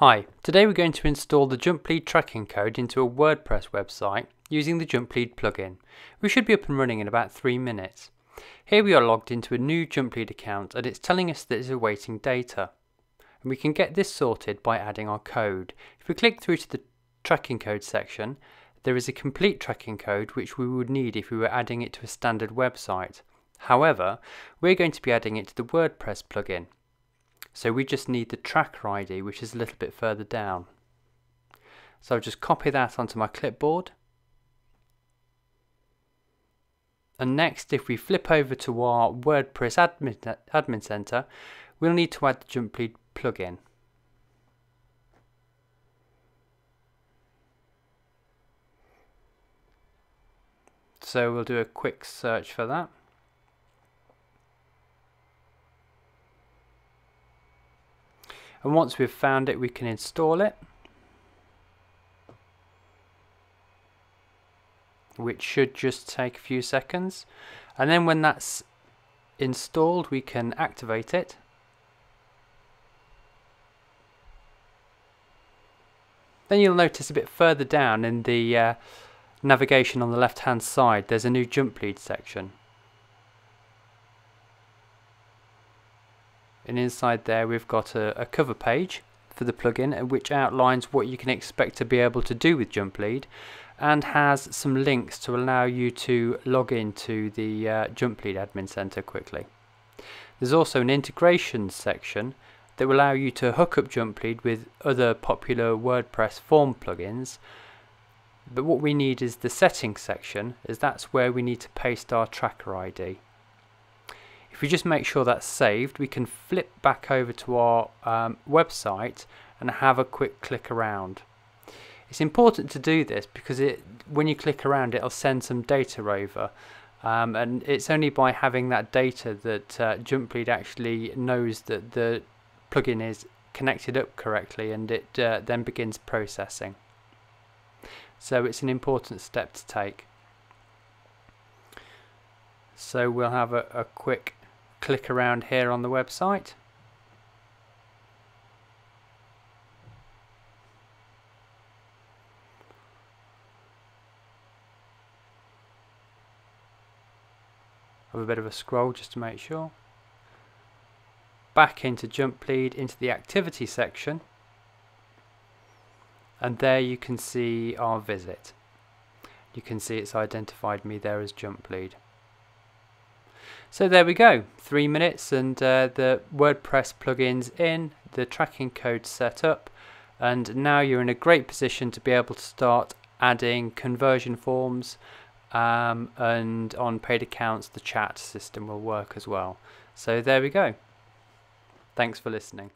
Hi, today we're going to install the Jumplead tracking code into a WordPress website using the Jumplead plugin. We should be up and running in about 3 minutes. Here we are logged into a new Jumplead account and it's telling us that it's awaiting data. And we can get this sorted by adding our code. If we click through to the tracking code section, there is a complete tracking code which we would need if we were adding it to a standard website. However, we're going to be adding it to the WordPress plugin. So we just need the tracker ID, which is a little bit further down. So I'll just copy that onto my clipboard. And next, if we flip over to our WordPress admin center, we'll need to add the Jumplead plugin. So we'll do a quick search for that. And once we've found it, we can install it, which should just take a few seconds. And then when that's installed, we can activate it. Then you'll notice a bit further down in the navigation on the left hand side, there's a new Jumplead section. And inside there we've got a cover page for the plugin, which outlines what you can expect to be able to do with Jumplead and has some links to allow you to log into the Jumplead admin center quickly. There's also an integration section that will allow you to hook up Jumplead with other popular WordPress form plugins, but what we need is the settings section, as that's where we need to paste our tracker ID. If we just make sure that's saved, we can flip back over to our website and have a quick click around. It's important to do this because when you click around, it'll send some data over, and it's only by having that data that Jumplead actually knows that the plugin is connected up correctly, and it then begins processing. So it's an important step to take. So we'll have a quick click around here on the website. Have a bit of a scroll just to make sure. Back into Jumplead, into the activity section, and there you can see our visit. You can see it's identified me there as Jumplead. So there we go, 3 minutes, and the WordPress plugin's in, the tracking code set up, and now you're in a great position to be able to start adding conversion forms, and on paid accounts the chat system will work as well. So there we go. Thanks for listening.